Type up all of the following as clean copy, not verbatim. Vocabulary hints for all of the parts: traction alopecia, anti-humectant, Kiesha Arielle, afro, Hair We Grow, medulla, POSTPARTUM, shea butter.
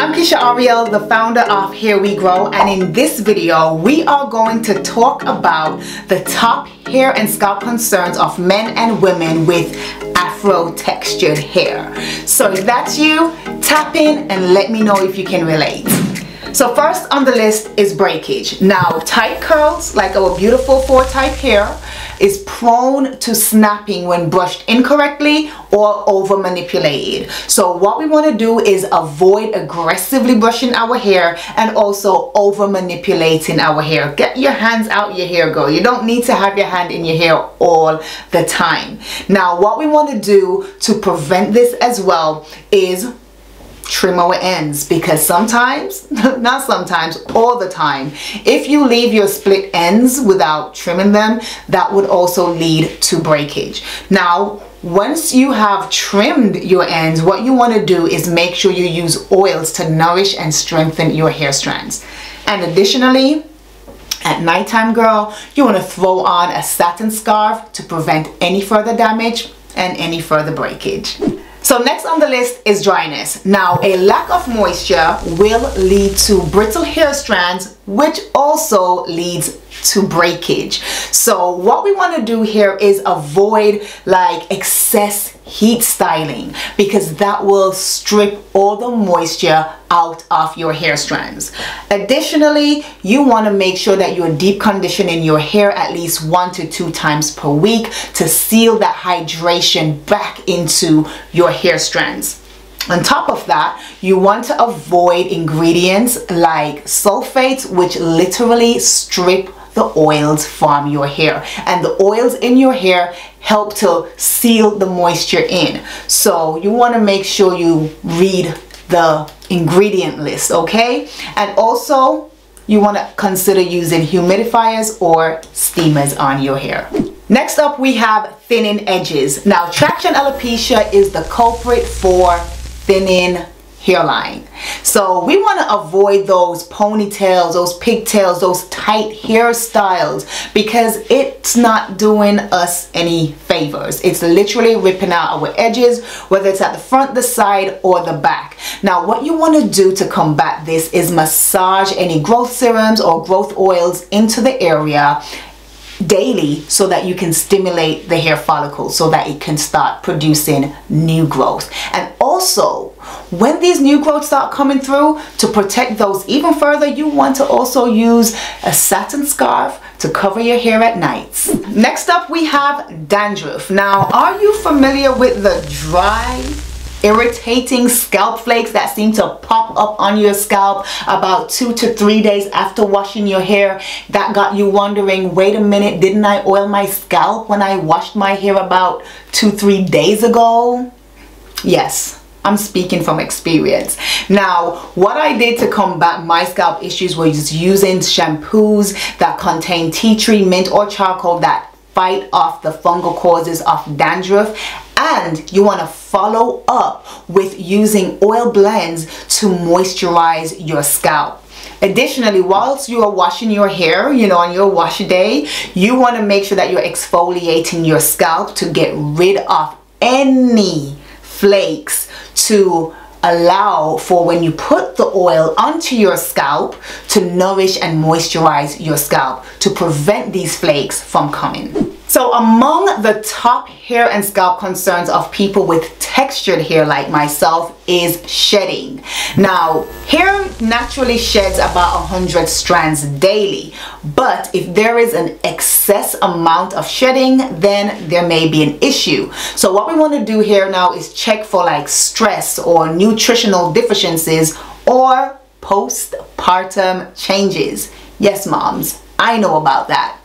I'm Kiesha Arielle, the founder of Hair We Grow, and in this video we are going to talk about the top hair and scalp concerns of men and women with Afro textured hair. So if that's you, tap in and let me know if you can relate. So first on the list is breakage. Now, tight curls, like our beautiful 4-type hair, is prone to snapping when brushed incorrectly or over manipulated. So what we want to do is avoid aggressively brushing our hair and also over manipulating our hair. Get your hands out your hair, girl. You don't need to have your hand in your hair all the time. Now, what we want to do to prevent this as well is trim our ends, because sometimes, not sometimes, all the time, if you leave your split ends without trimming them, that would also lead to breakage. Now, once you have trimmed your ends, what you want to do is make sure you use oils to nourish and strengthen your hair strands. And additionally, at nighttime, girl, you want to throw on a satin scarf to prevent any further damage and any further breakage. So next on the list is dryness. Now, a lack of moisture will lead to brittle hair strands, which also leads to breakage. So what we want to do here is avoid like excess heat styling, because that will strip all the moisture out of your hair strands. Additionally, you want to make sure that you're deep conditioning your hair at least 1 to 2 times per week to seal that hydration back into your hair strands. On top of that, you want to avoid ingredients like sulfates, which literally strip the oils from your hair, and the oils in your hair help to seal the moisture in. So you want to make sure you read the ingredient list, okay? And also you want to consider using humidifiers or steamers on your hair. Next up, we have thinning edges. Now, traction alopecia is the culprit for thinning hairline. So we want to avoid those ponytails, those pigtails, those tight hairstyles, because it's not doing us any favors. It's literally ripping out our edges, whether it's at the front, the side, or the back. Now, what you want to do to combat this is massage any growth serums or growth oils into the area daily, so that you can stimulate the hair follicle so that it can start producing new growth. And also, when these new growths start coming through, to protect those even further, you want to also use a satin scarf to cover your hair at nights. Next up, we have dandruff. Now, are you familiar with the dry, irritating scalp flakes that seem to pop up on your scalp about 2 to 3 days after washing your hair? That got you wondering, wait a minute, didn't I oil my scalp when I washed my hair about 2-3 days ago? Yes, I'm speaking from experience. Now, what I did to combat my scalp issues was using shampoos that contain tea tree, mint, or charcoal that fight off the fungal causes of dandruff, and you want to follow up with using oil blends to moisturize your scalp. Additionally, whilst you are washing your hair, you know, on your wash day, you want to make sure that you're exfoliating your scalp to get rid of any flakes, to allow for when you put the oil onto your scalp to nourish and moisturize your scalp to prevent these flakes from coming. So among the top hair and scalp concerns of people with textured hair like myself is shedding. Now, hair naturally sheds about 100 strands daily, but if there is an excess amount of shedding, then there may be an issue. So what we want to do here now is check for like stress or nutritional deficiencies or postpartum changes. Yes, moms, I know about that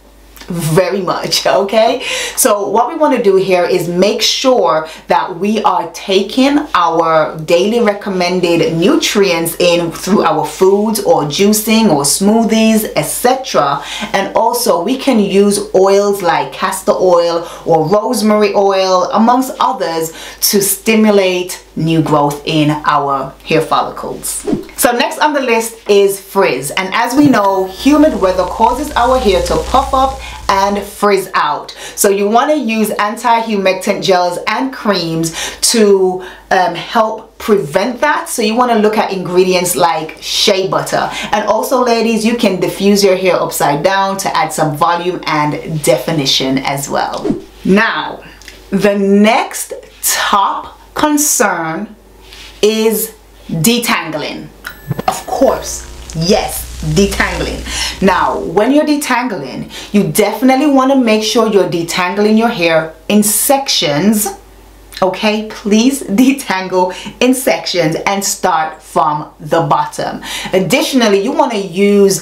very much, okay? So what we want to do here is make sure that we are taking our daily recommended nutrients in through our foods or juicing or smoothies, etc. And also we can use oils like castor oil or rosemary oil, amongst others, to stimulate new growth in our hair follicles. So next on the list is frizz, and as we know, humid weather causes our hair to puff up and frizz out. So you want to use anti-humectant gels and creams to help prevent that. So you want to look at ingredients like shea butter. And also, ladies, you can diffuse your hair upside down to add some volume and definition as well. Now, the next top concern is detangling. Of course, yes, detangling. Now, when you're detangling, you definitely want to make sure you're detangling your hair in sections. Okay, please detangle in sections and start from the bottom. Additionally, you want to use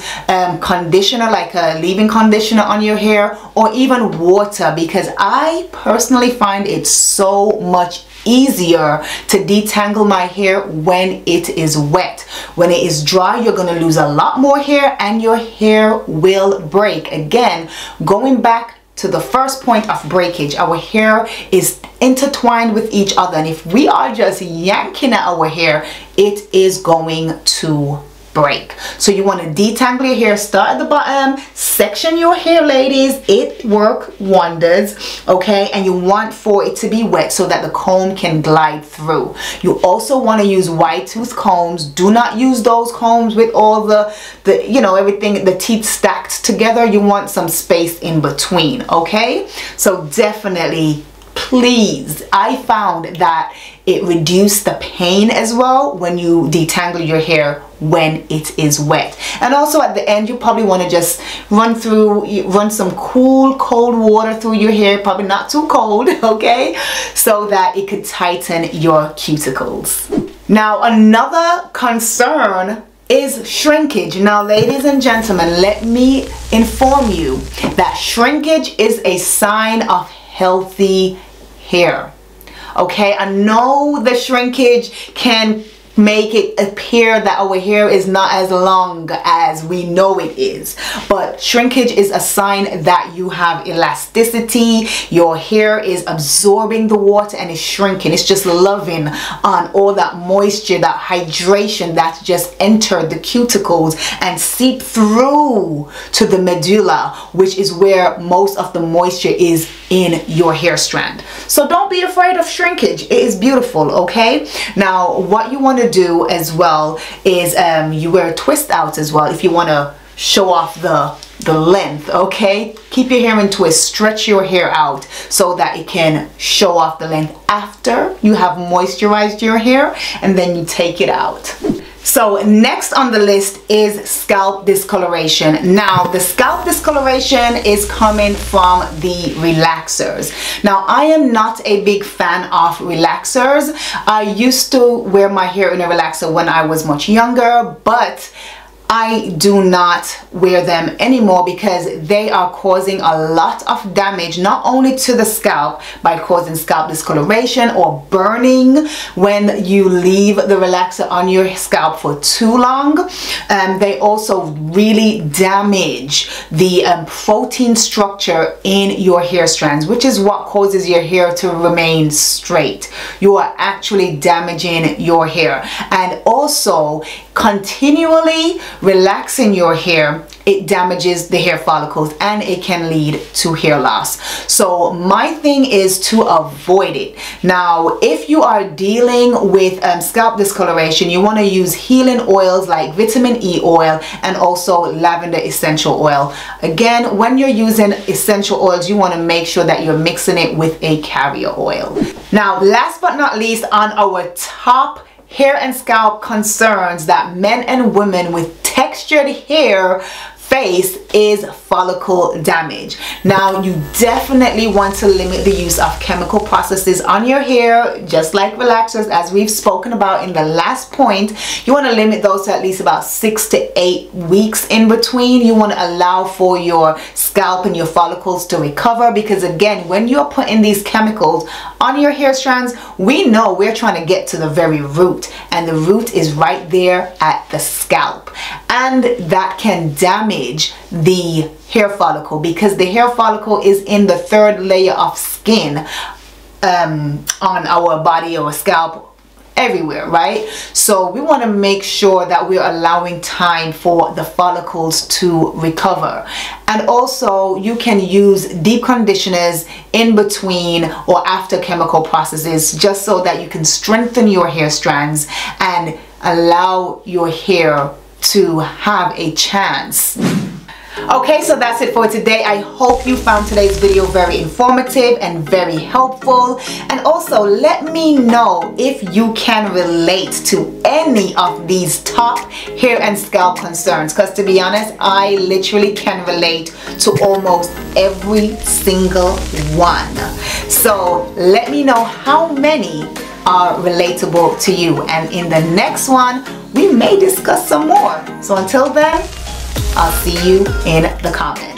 conditioner, like a leave-in conditioner on your hair, or even water, because I personally find it so much easier to detangle my hair when it is wet. When it is dry, you're going to lose a lot more hair and your hair will break. Again, going back to the first point of breakage, our hair is intertwined with each other, and if we are just yanking at our hair, it is going to break. So you want to detangle your hair, start at the bottom, section your hair, ladies, it works wonders, okay? And you want for it to be wet so that the comb can glide through. You also want to use wide tooth combs. Do not use those combs with all the you know, everything, the teeth stacked together. You want some space in between, okay? So definitely, please, I found that it reduced the pain as well when you detangle your hair when it is wet. And also at the end, you probably want to just run some cold water through your hair, probably not too cold, okay, so that it could tighten your cuticles. Now, another concern is shrinkage. Now, ladies and gentlemen, let me inform you that shrinkage is a sign of healthy hair. Okay, I know the shrinkage can make it appear that our hair is not as long as we know it is, but shrinkage is a sign that you have elasticity. Your hair is absorbing the water and is shrinking. It's just loving on all that moisture, that hydration that's just entered the cuticles and seep through to the medulla, which is where most of the moisture is in your hair strand. So don't be afraid of shrinkage. It is beautiful, okay? Now, what you want to do as well is you wear a twist out as well if you want to show off the length, okay? Keep your hair in twist, stretch your hair out so that it can show off the length after you have moisturized your hair, and then you take it out. So next on the list is scalp discoloration. Now, the scalp discoloration is coming from the relaxers. Now, I am not a big fan of relaxers. I used to wear my hair in a relaxer when I was much younger, but I do not wear them anymore because they are causing a lot of damage, not only to the scalp by causing scalp discoloration or burning when you leave the relaxer on your scalp for too long. They also really damage the protein structure in your hair strands, which is what causes your hair to remain straight. You are actually damaging your hair. And also, continually relaxing your hair, it damages the hair follicles and it can lead to hair loss. So my thing is to avoid it. Now, if you are dealing with scalp discoloration, you want to use healing oils like vitamin E oil and also lavender essential oil. Again, when you're using essential oils, you want to make sure that you're mixing it with a carrier oil. Now, last but not least, on our top hair and scalp concerns that men and women with textured hair face is follicle damage. Now, you definitely want to limit the use of chemical processes on your hair, just like relaxers, as we've spoken about in the last point. You want to limit those to at least about 6 to 8 weeks in between. You want to allow for your scalp and your follicles to recover, because again, when you're putting these chemicals on your hair strands, we know we're trying to get to the very root, and the root is right there at the scalp, and that can damage the hair follicle because the hair follicle is in the third layer of skin on our body or scalp everywhere, right? So we want to make sure that we're allowing time for the follicles to recover. And also you can use deep conditioners in between or after chemical processes, just so that you can strengthen your hair strands and allow your hair to have a chance. Okay, so that's it for today. I hope you found today's video very informative and very helpful. And also let me know if you can relate to any of these top hair and scalp concerns, because to be honest, I literally can relate to almost every single one. So let me know how many are relatable to you, and in the next one we may discuss some more. So until then, I'll see you in the comments.